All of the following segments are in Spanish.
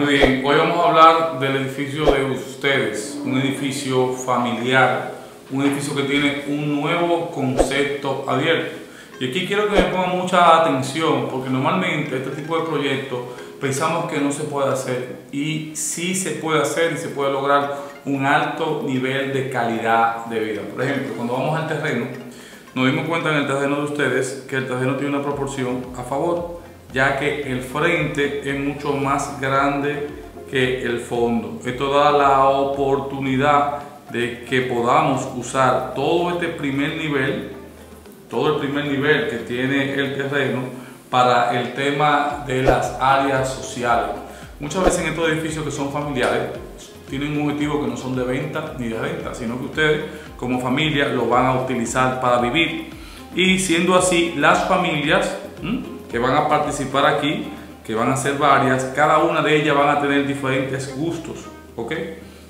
Muy bien, hoy vamos a hablar del edificio de ustedes, un edificio familiar, un edificio que tiene un nuevo concepto abierto. Y aquí quiero que me pongan mucha atención, porque normalmente este tipo de proyectos pensamos que no se puede hacer, y sí se puede hacer y se puede lograr un alto nivel de calidad de vida. Por ejemplo, cuando vamos al terreno, nos dimos cuenta en el terreno de ustedes que el terreno tiene una proporción a favor, ya que el frente es mucho más grande que el fondo. Esto da la oportunidad de que podamos usar todo este primer nivel, todo el primer nivel que tiene el terreno para el tema de las áreas sociales. Muchas veces en estos edificios que son familiares tienen un objetivo que no son de venta ni de renta, sino que ustedes como familia lo van a utilizar para vivir, y siendo así las familias que van a participar aquí, que van a ser varias, cada una de ellas van a tener diferentes gustos, ¿ok?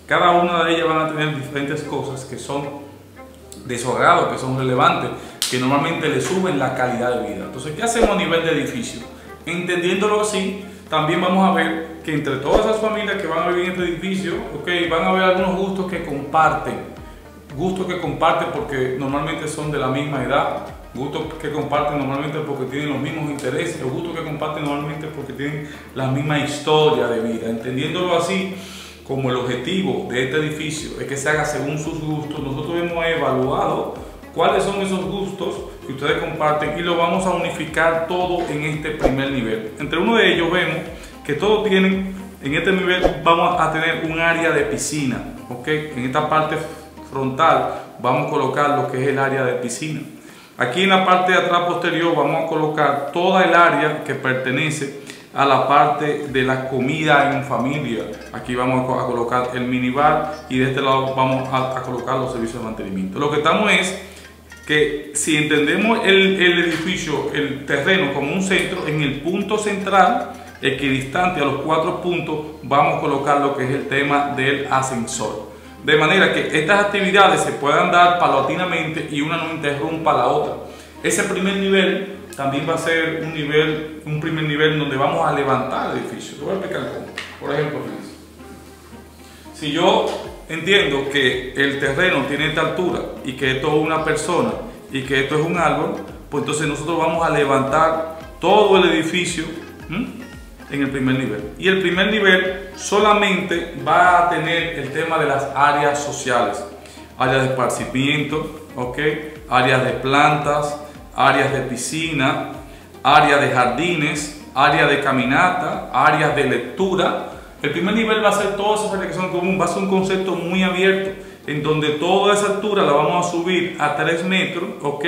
Cada una de ellas van a tener diferentes cosas que son de su agrado, que son relevantes, que normalmente le suben la calidad de vida. Entonces, ¿qué hacemos a nivel de edificio? Entendiéndolo así, también vamos a ver que entre todas esas familias que van a vivir en este edificio, ¿ok?, van a haber algunos gustos que comparten porque normalmente son de la misma edad, gustos que comparten normalmente porque tienen los mismos intereses, los gustos que comparten normalmente porque tienen la misma historia de vida. Entendiéndolo así, como el objetivo de este edificio es que se haga según sus gustos, nosotros hemos evaluado cuáles son esos gustos que ustedes comparten y lo vamos a unificar todo en este primer nivel. Entre uno de ellos vemos que todos tienen, en este nivel vamos a tener un área de piscina, ¿ok? En esta parte frontal vamos a colocar lo que es el área de piscina. Aquí en la parte de atrás posterior vamos a colocar toda el área que pertenece a la parte de la comida en familia. Aquí vamos a colocar el minibar y de este lado vamos a colocar los servicios de mantenimiento. Lo que estamos es que si entendemos el edificio, el terreno como un centro, en el punto central, equidistante a los 4 puntos, vamos a colocar lo que es el tema del ascensor. De manera que estas actividades se puedan dar paulatinamente y una no interrumpa a la otra. Ese primer nivel también va a ser un primer nivel donde vamos a levantar el edificio. Te voy a explicar cómo. Por ejemplo, si yo entiendo que el terreno tiene esta altura y que esto es una persona y que esto es un árbol, pues entonces nosotros vamos a levantar todo el edificio en el primer nivel. Y el primer nivel solamente va a tener el tema de las áreas sociales, áreas de esparcimiento, ¿okay?, áreas de plantas, áreas de piscina, áreas de jardines, áreas de caminata, áreas de lectura. El primer nivel va a ser todas esas áreas que son comunes, va a ser un concepto muy abierto, en donde toda esa altura la vamos a subir a 3 metros, ¿ok?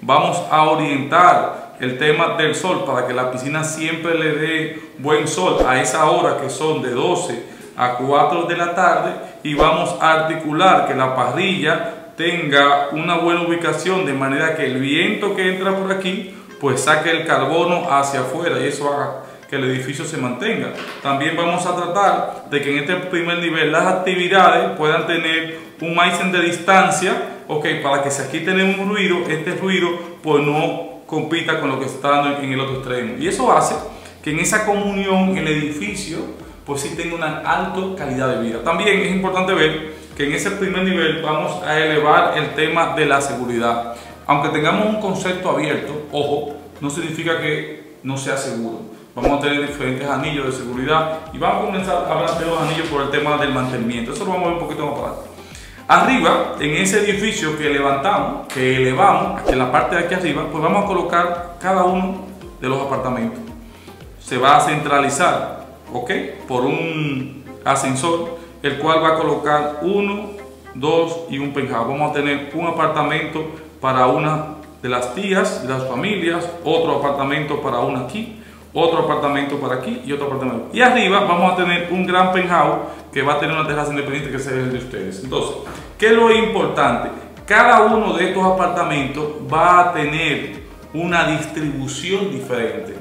Vamos a orientar el tema del sol para que la piscina siempre le dé buen sol a esa hora que son de 12 a 4 de la tarde, y vamos a articular que la parrilla tenga una buena ubicación, de manera que el viento que entra por aquí pues saque el carbono hacia afuera y eso haga que el edificio se mantenga. También vamos a tratar de que en este primer nivel las actividades puedan tener un margen de distancia, ok, para que si aquí tenemos un ruido, este ruido pues no compita con lo que está dando en el otro extremo, y eso hace que en esa comunión el edificio pues sí tenga una alta calidad de vida. También es importante ver que en ese primer nivel vamos a elevar el tema de la seguridad. Aunque tengamos un concepto abierto, ojo, no significa que no sea seguro. Vamos a tener diferentes anillos de seguridad y vamos a comenzar a hablar de los anillos por el tema del mantenimiento. Eso lo vamos a ver un poquito más para adelante. Arriba, en ese edificio que levantamos, que elevamos, aquí en la parte de aquí arriba, pues vamos a colocar cada uno de los apartamentos. Se va a centralizar, ¿ok?, por un ascensor, el cual va a colocar 1, 2 y un penthouse. Vamos a tener un apartamento para una de las tías, de las familias, otro apartamento para una aquí, otro apartamento para aquí y otro apartamento. Y arriba vamos a tener un gran penthouse que va a tener una terraza independiente que será el de ustedes. Entonces, ¿qué es lo importante? Cada uno de estos apartamentos va a tener una distribución diferente.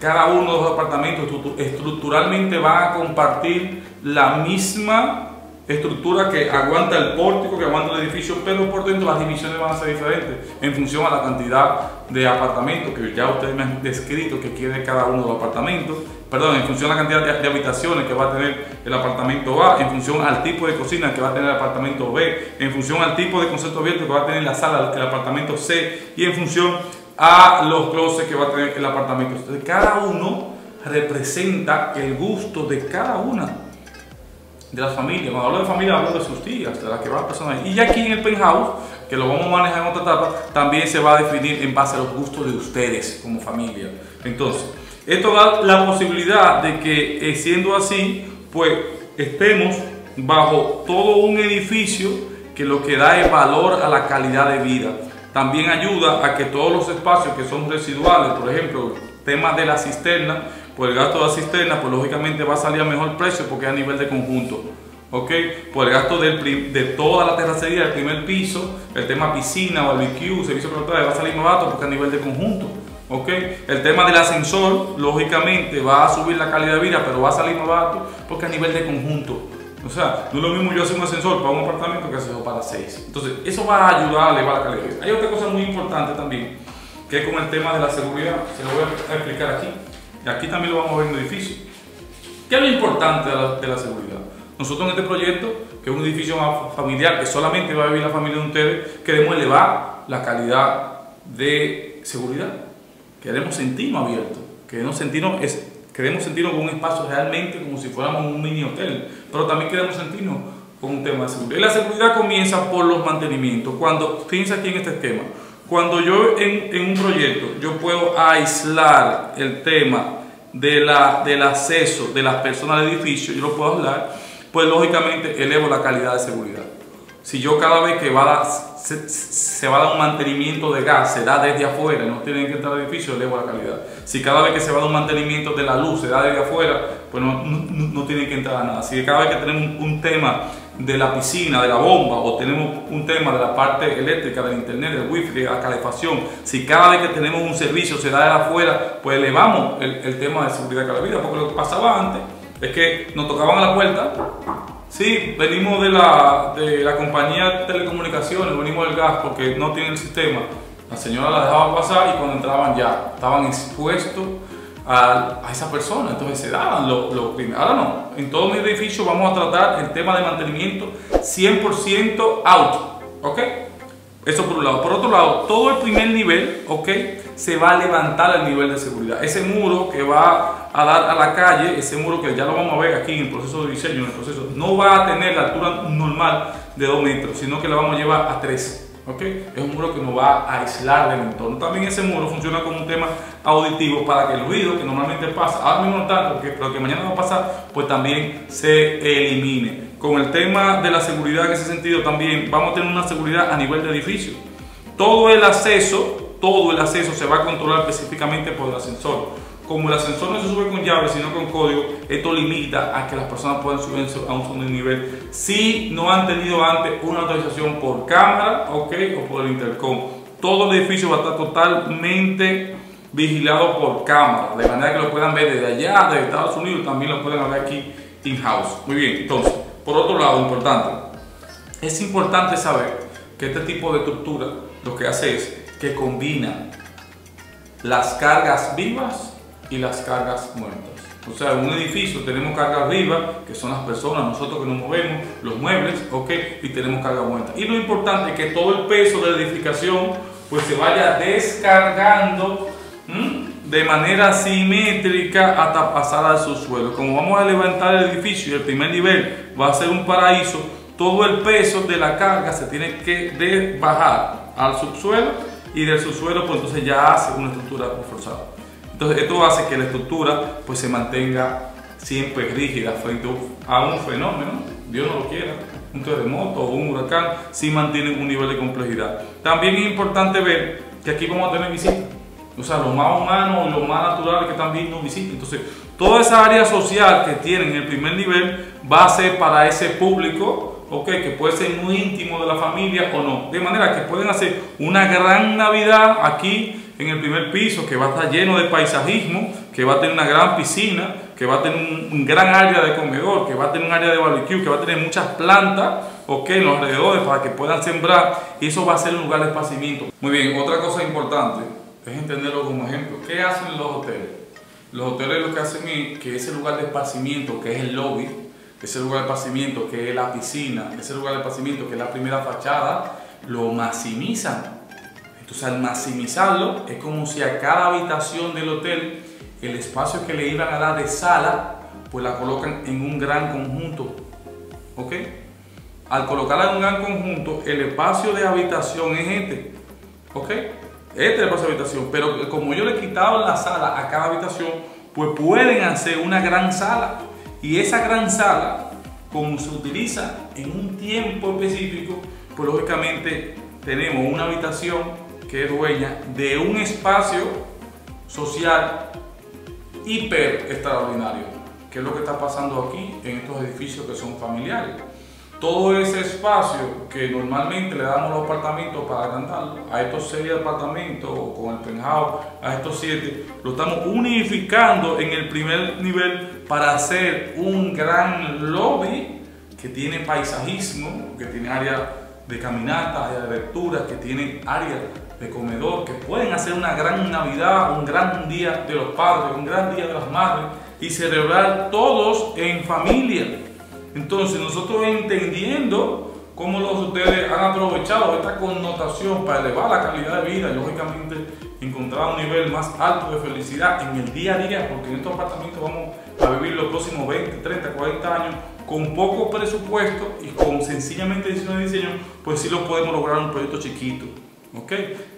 Cada uno de los apartamentos estructuralmente van a compartir la misma estructura que aguanta el pórtico, que aguanta el edificio, pero por dentro las divisiones van a ser diferentes en función a la cantidad de apartamentos que ya ustedes me han descrito que quiere cada uno de los apartamentos perdón, en función a la cantidad de habitaciones que va a tener el apartamento A, en función al tipo de cocina que va a tener el apartamento B, en función al tipo de concepto abierto que va a tener la sala, el apartamento C, y en función a los closets que va a tener el apartamento. Entonces, cada uno representa el gusto de cada una de las familias. Cuando hablo de familia, hablo de sus tías, de las que van a pasar ahí. Y aquí en el penthouse, que lo vamos a manejar en otra etapa, también se va a definir en base a los gustos de ustedes como familia. Entonces, esto da la posibilidad de que, siendo así, pues estemos bajo todo un edificio que lo que da es valor a la calidad de vida. También ayuda a que todos los espacios que son residuales, por ejemplo, temas de la cisterna, por el gasto de la cisterna, pues lógicamente va a salir a mejor precio porque es a nivel de conjunto. ¿Ok? Por el gasto de toda la terracería del primer piso, el tema piscina, barbecue, servicio productivo, va a salir más barato porque a nivel de conjunto. ¿Ok? El tema del ascensor, lógicamente va a subir la calidad de vida, pero va a salir más barato porque a nivel de conjunto. O sea, no es lo mismo yo hacer un ascensor para un apartamento que hacerlo para 6. Entonces, eso va a ayudar a elevar la calidad de vida. Hay otra cosa muy importante también, que es con el tema de la seguridad. Se lo voy a explicar aquí. Y aquí también lo vamos a ver en el edificio. ¿Qué es lo importante de la seguridad? Nosotros en este proyecto, que es un edificio más familiar, que solamente va a vivir la familia de ustedes, queremos elevar la calidad de seguridad. Queremos sentirnos abiertos, queremos sentirnos con un espacio realmente como si fuéramos un mini hotel, pero también queremos sentirnos con un tema de seguridad. Y la seguridad comienza por los mantenimientos. Cuando fíjense aquí en este esquema, cuando yo en un proyecto, yo puedo aislar el tema del acceso de las personas al edificio, yo lo puedo aislar, pues lógicamente elevo la calidad de seguridad. Si yo cada vez que se va a dar un mantenimiento de gas, se da desde afuera, no tienen que entrar al edificio, elevo la calidad. Si cada vez que se va a dar un mantenimiento de la luz, se da desde afuera, pues no tienen que entrar a nada. Si cada vez que tenemos un tema de la piscina, de la bomba, o tenemos un tema de la parte eléctrica, del internet, del wifi, de la calefacción, si cada vez que tenemos un servicio se da de afuera, pues elevamos el tema de seguridad de la vida, porque lo que pasaba antes es que nos tocaban a la puerta, sí, venimos de la compañía de telecomunicaciones, venimos del gas porque no tiene el sistema, la señora la dejaba pasar y cuando entraban ya estaban expuestos a esa persona, entonces se daban los crímenes. Ahora no, en todo mi edificio vamos a tratar el tema de mantenimiento 100% out, ¿ok? Eso por un lado. Por otro lado, todo el primer nivel, ¿ok? Se va a levantar el nivel de seguridad. Ese muro que va a dar a la calle, ese muro que ya lo vamos a ver aquí en el proceso de diseño, en el proceso, no va a tener la altura normal de 2 metros, sino que la vamos a llevar a 3. ¿Okay? Es un muro que nos va a aislar del entorno. También ese muro funciona como un tema auditivo para que el ruido que normalmente pasa, ahora mismo no tanto, pero que mañana va a pasar, pues también se elimine. Con el tema de la seguridad en ese sentido también vamos a tener una seguridad a nivel de edificio. Todo el acceso se va a controlar específicamente por el ascensor. Como el ascensor no se sube con llave, sino con código, esto limita a que las personas puedan subir a un segundo nivel si no han tenido antes una autorización por cámara, ¿ok? O por el intercom. Todo el edificio va a estar totalmente vigilado por cámara, de manera que lo puedan ver desde allá, desde Estados Unidos, también lo pueden ver aquí in-house. Muy bien, entonces, por otro lado, importante, es importante saber que este tipo de estructura lo que hace es que combina las cargas vivas y las cargas muertas. O sea, en un edificio tenemos cargas vivas, que son las personas, nosotros que nos movemos, los muebles, ¿ok? Y tenemos cargas muertas. Y lo importante es que todo el peso de la edificación pues se vaya descargando de manera simétrica hasta pasar al subsuelo. Como vamos a levantar el edificio y el primer nivel va a ser un paraíso, todo el peso de la carga se tiene que bajar al subsuelo y del subsuelo pues entonces ya hace una estructura reforzada. Entonces esto hace que la estructura pues se mantenga siempre rígida frente a un fenómeno, Dios no lo quiera, un terremoto o un huracán, si mantienen un nivel de complejidad. También es importante ver que aquí vamos a tener visitas, o sea, lo más humano, lo más natural que también nos visiten. Entonces toda esa área social que tienen en el primer nivel va a ser para ese público, ok, que puede ser muy íntimo de la familia o no, de manera que pueden hacer una gran Navidad aquí en el primer piso, que va a estar lleno de paisajismo, que va a tener una gran piscina, que va a tener un gran área de comedor, que va a tener un área de barbecue, que va a tener muchas plantas, ok, en los alrededores para que puedan sembrar, y eso va a ser un lugar de esparcimiento. Muy bien, otra cosa importante es entenderlo como ejemplo. ¿Qué hacen los hoteles? Los hoteles lo que hacen es que ese lugar de esparcimiento que es el lobby, ese lugar de esparcimiento que es la piscina, ese lugar de esparcimiento que es la primera fachada, lo maximizan. Entonces al maximizarlo es como si a cada habitación del hotel el espacio que le iban a dar de sala pues la colocan en un gran conjunto, ¿ok? Al colocarla en un gran conjunto el espacio de habitación es este, ¿ok? Este es el espacio de habitación, pero como yo le quitaba la sala a cada habitación pues pueden hacer una gran sala. Y esa gran sala, como se utiliza en un tiempo específico, pues lógicamente tenemos una habitación que es dueña de un espacio social hiper extraordinario, que es lo que está pasando aquí en estos edificios que son familiares. Todo ese espacio que normalmente le damos los apartamentos para agrandarlo, a estos 6 apartamentos o con el penthouse, a estos 7, lo estamos unificando en el primer nivel para hacer un gran lobby que tiene paisajismo, que tiene área de caminata, área de lectura, que tiene área de comedor, que pueden hacer una gran Navidad, un gran día de los padres, un gran día de las madres y celebrar todos en familia. Entonces nosotros entendiendo cómo los hoteles han aprovechado esta connotación para elevar la calidad de vida y lógicamente encontrar un nivel más alto de felicidad en el día a día, porque en estos apartamentos vamos a vivir los próximos 20, 30, 40 años con poco presupuesto y con sencillamente decisión de diseño, pues sí lo podemos lograr en un proyecto chiquito, ¿ok?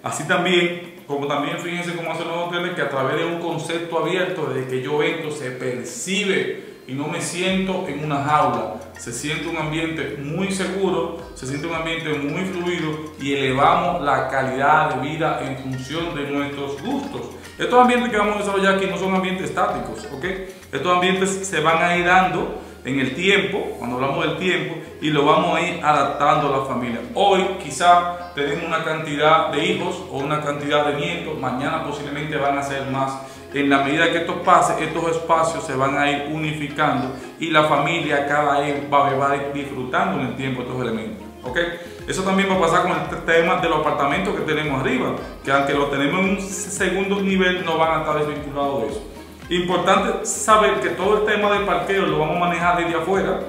Así también, como también fíjense cómo hacen los hoteles, que a través de un concepto abierto, desde que yo entro se percibe y no me siento en una jaula, se siente un ambiente muy seguro, se siente un ambiente muy fluido y elevamos la calidad de vida en función de nuestros gustos. Estos ambientes que vamos a desarrollar aquí no son ambientes estáticos, ¿ok? Estos ambientes se van a ir dando en el tiempo, cuando hablamos del tiempo, y lo vamos a ir adaptando a la familia. Hoy quizá tenemos una cantidad de hijos o una cantidad de nietos, mañana posiblemente van a ser más. En la medida que esto pase, estos espacios se van a ir unificando y la familia cada vez va a ir disfrutando en el tiempo estos elementos, ¿ok? Eso también va a pasar con el tema de los apartamentos que tenemos arriba, que aunque lo tenemos en un segundo nivel no van a estar desvinculados de eso. Importante saber que todo el tema del parqueo lo vamos a manejar desde afuera,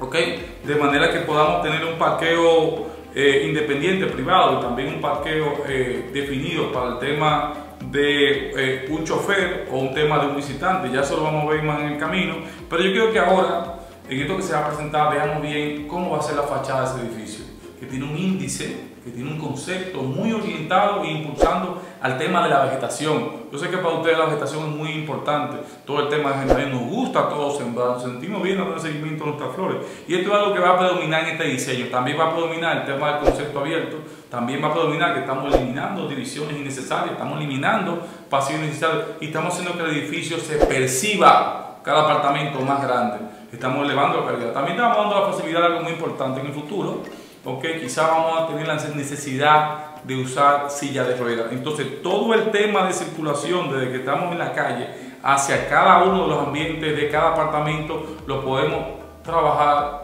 ¿ok? De manera que podamos tener un parqueo independiente, privado, y también un parqueo definido para el tema de un chofer o un tema de un visitante. Ya eso lo vamos a ver más en el camino, pero yo creo que ahora en esto que se va a presentar veamos bien cómo va a ser la fachada de ese edificio, que tiene un índice, que tiene un concepto muy orientado e impulsando al tema de la vegetación. Yo sé que para ustedes la vegetación es muy importante, todo el tema de jardín, nos gusta a todos sembrar, nos sentimos bien dando seguimiento a nuestras flores, y esto es algo que va a predominar en este diseño. También va a predominar el tema del concepto abierto, también va a predominar que estamos eliminando divisiones innecesarias, estamos eliminando pasillos innecesarios y estamos haciendo que el edificio se perciba cada apartamento más grande, estamos elevando la calidad. También estamos dando la facilidad de algo muy importante en el futuro, porque quizá vamos a tener la necesidad de usar silla de ruedas. Entonces todo el tema de circulación desde que estamos en la calle hacia cada uno de los ambientes de cada apartamento lo podemos trabajar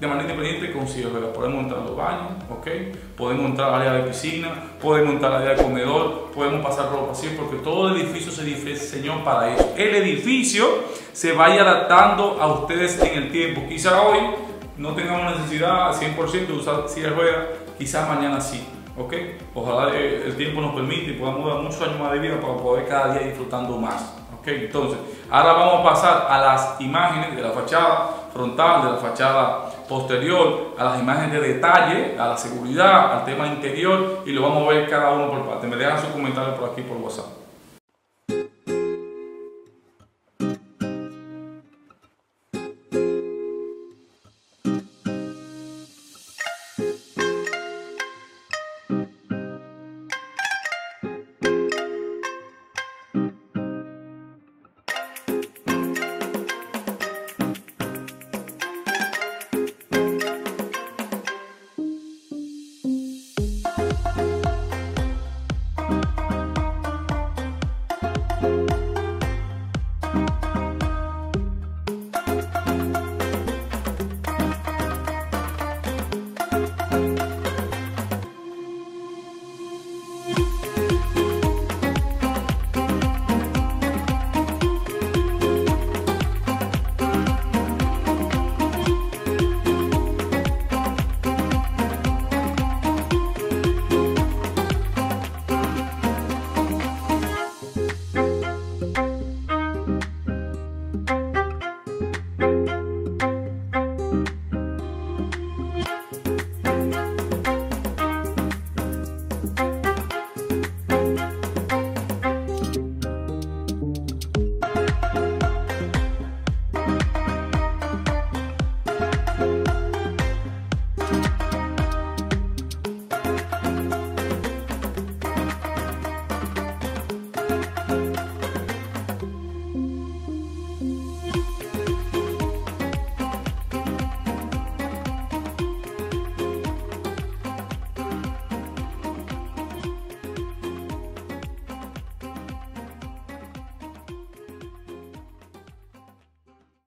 de manera independiente con silla de ruedas. Podemos entrar a los baños, ¿okay? Podemos entrar al área de piscina, podemos entrar al área de comedor, podemos pasar ropa así, porque todo el edificio se diseñó para eso. El edificio se vaya adaptando a ustedes en el tiempo. Quizá hoy no tengamos necesidad al 100% de usar silla de ruedas, quizás mañana sí, ¿ok? Ojalá el tiempo nos permite y podamos dar muchos años más de vida para poder cada día disfrutando más, ¿ok? Entonces, ahora vamos a pasar a las imágenes de la fachada frontal, de la fachada posterior, a las imágenes de detalle, a la seguridad, al tema interior, y lo vamos a ver cada uno por parte. Me dejan sus comentarios por aquí por WhatsApp.